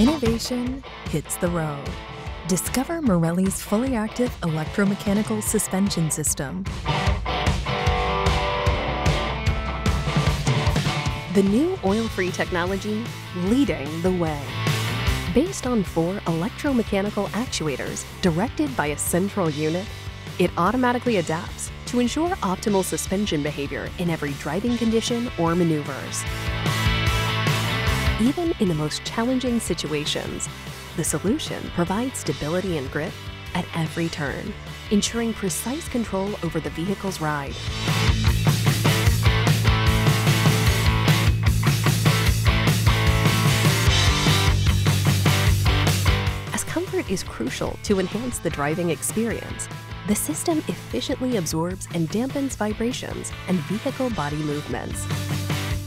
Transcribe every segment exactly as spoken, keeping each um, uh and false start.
Innovation hits the road. Discover Marelli's fully active electromechanical suspension system. The new oil-free technology leading the way. Based on four electromechanical actuators directed by a central unit, it automatically adapts to ensure optimal suspension behavior in every driving condition or maneuvers. Even in the most challenging situations, the solution provides stability and grip at every turn, ensuring precise control over the vehicle's ride. Comfort is crucial to enhance the driving experience. The system efficiently absorbs and dampens vibrations and vehicle body movements.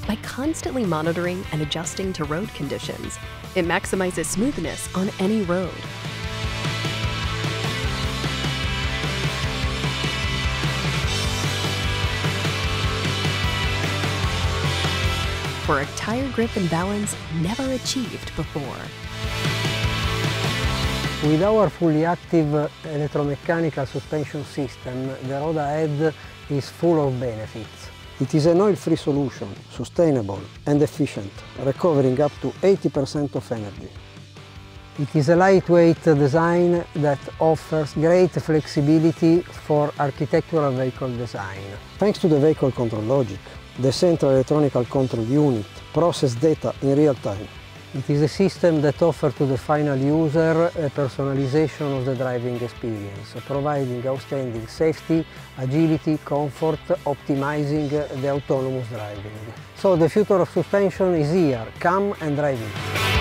By constantly monitoring and adjusting to road conditions, it maximizes smoothness on any road. For a tire grip and balance never achieved before. With our fully active electromechanical suspension system, the road ahead is full of benefits. It is an oil-free solution, sustainable and efficient, recovering up to eighty percent of energy. It is a lightweight design that offers great flexibility for architectural vehicle design. Thanks to the vehicle control logic, the central electronic control unit processes data in real time. It is a system that offers to the final user a personalization of the driving experience, providing outstanding safety, agility, comfort, optimizing the autonomous driving. So the future of suspension is here. Come and drive it.